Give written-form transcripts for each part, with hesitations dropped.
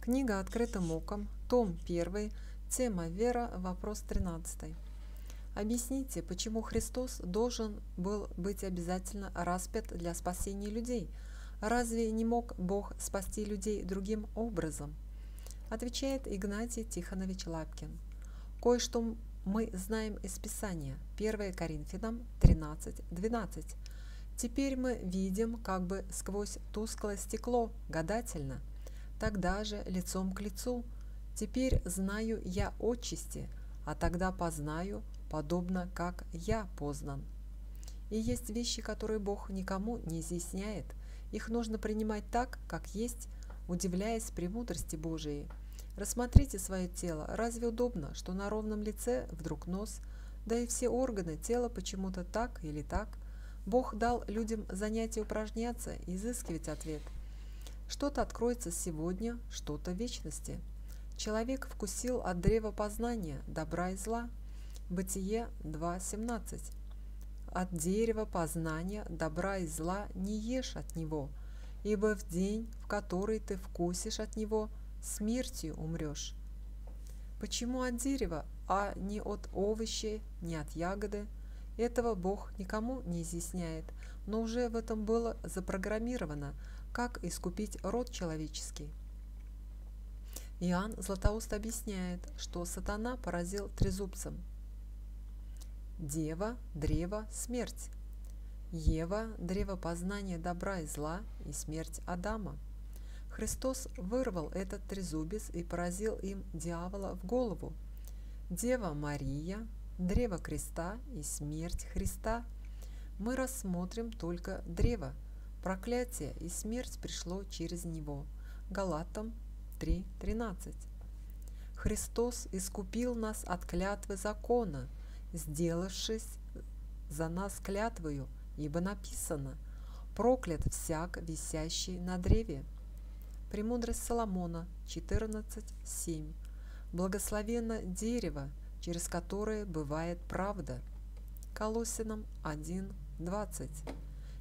Книга «Открытым оком», том 1, тема «Вера», вопрос 13. Объясните, почему Христос должен был быть обязательно распят для спасения людей? Разве не мог Бог спасти людей другим образом? Отвечает Игнатий Тихонович Лапкин. Кое-что мы знаем из Писания. 1 Коринфянам 13:12. Теперь мы видим как бы сквозь тусклое стекло, гадательно. Тогда же лицом к лицу. Теперь знаю я отчасти, а тогда познаю, подобно как я познан. И есть вещи, которые Бог никому не изъясняет. Их нужно принимать так, как есть, удивляясь премудрости Божией. Рассмотрите свое тело. Разве удобно, что на ровном лице вдруг нос, да и все органы тела почему-то так или так? Бог дал людям занятие упражняться и изыскивать ответ. Что-то откроется сегодня, что-то в вечности. Человек вкусил от древа познания добра и зла. Бытие 2:17. От дерева познания добра и зла не ешь от него, ибо в день, в который ты вкусишь от него, смертью умрешь. Почему от дерева, а не от овощей, не от ягоды? Этого Бог никому не изъясняет, но уже в этом было запрограммировано, как искупить род человеческий. Иоанн Златоуст объясняет, что сатана поразил трезубцем. Дева, древо, смерть. Ева, древо познания добра и зла и смерть Адама. Христос вырвал этот трезубец и поразил им дьявола в голову. Дева Мария, древо креста и смерть Христа. Мы рассмотрим только древо. Проклятие и смерть пришло через него. Галатам 3:13. Христос искупил нас от клятвы закона, сделавшись за нас клятвою, ибо написано: «Проклят всяк, висящий на древе». Премудрость Соломона 14:7. Благословенно дерево, через которое бывает правда. Колоссянам 1:20.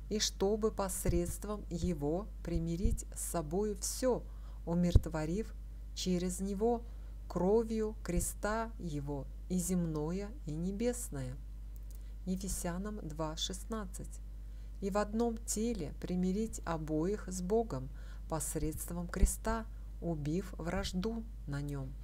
И чтобы посредством его примирить с собою все, умиротворив через него кровью креста его, и земное, и небесное. Ефесянам 2:16. И в одном теле примирить обоих с Богом посредством креста, убив вражду на нем.